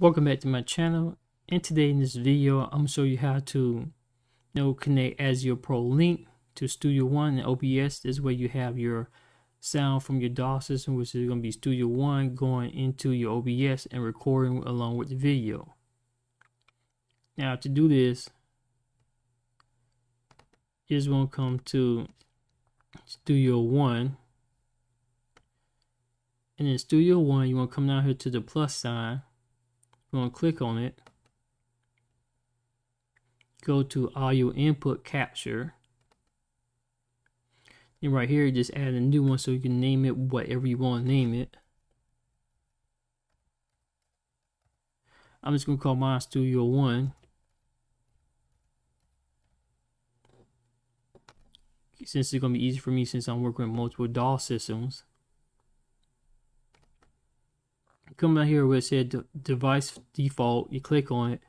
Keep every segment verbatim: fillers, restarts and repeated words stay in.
Welcome back to my channel, and today in this video I'm going to show you how to you know, connect ASIO Pro Link to Studio One and O B S. This is where you have your sound from your D A W system, which is going to be Studio One, going into your O B S and recording along with the video. Now to do this, you just want to come to Studio One, and in Studio One you want to come down here to the plus sign. We're going to click on it, go to audio input capture, and right here just add a new one so you can name it whatever you want to name it. I'm just going to call mine Studio One. Since it's going to be easy for me since I'm working with multiple D A W systems. Come down here where it said device default, you click on it,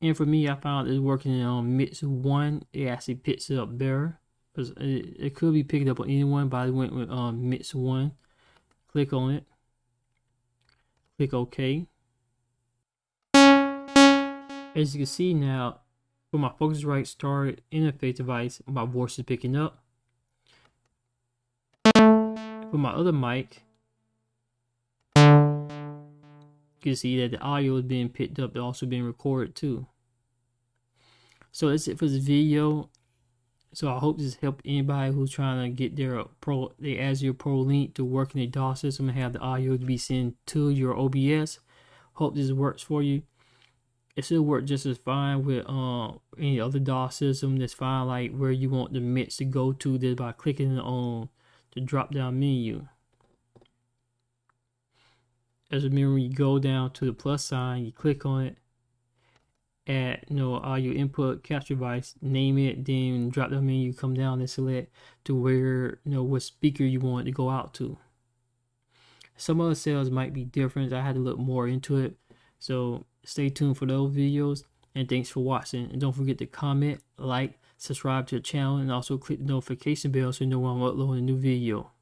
and for me I found it's working on mix one. It actually picks it up better because it, it could be picked up on anyone, but I went with um, mix one. Click on it, click OK. As you can see now, for my Focusrite started interface device, my voice is picking up. For my other mic, you can see that the audio is being picked up and also being recorded too. So that's it for this video. So I hope this helped anybody who's trying to get their pro, the ASIO Pro Link to work in a D A W system and have the audio to be sent to your O B S. Hope this works for you. It should work just as fine with uh, any other D A W system. That's fine, like where you want the mix to go to, this by clicking on the drop down menu. As remember, you go down to the plus sign, you click on it, add you know, audio input capture device, name it, then drop down menu, come down and select to where you know what speaker you want it to go out to. Some other cells might be different. I had to look more into it. So stay tuned for those videos, and thanks for watching. And don't forget to comment, like, subscribe to the channel, and also click the notification bell so you know when I'm uploading a new video.